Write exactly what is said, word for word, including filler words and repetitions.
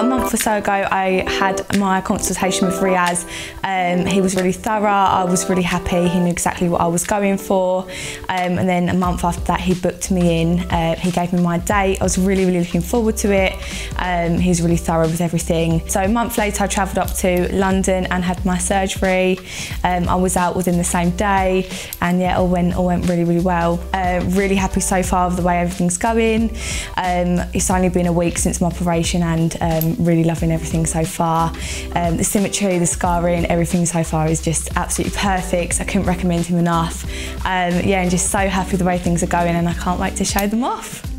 About a month or so ago, I had my consultation with Riaz. Um, he was really thorough, I was really happy, he knew exactly what I was going for. Um, and then a month after that, he booked me in, uh, he gave me my date. I was really, really looking forward to it. Um, he was really thorough with everything. So a month later, I travelled up to London and had my surgery. Um, I was out within the same day, and yeah, all went, all went really, really well. Uh, really happy so far with the way everything's going. Um, it's only been a week since my operation, and um, really loving everything so far. Um, the symmetry, the scarring, everything so far is just absolutely perfect. So I couldn't recommend him enough. Um, yeah, and just so happy with the way things are going, and I can't wait to show them off.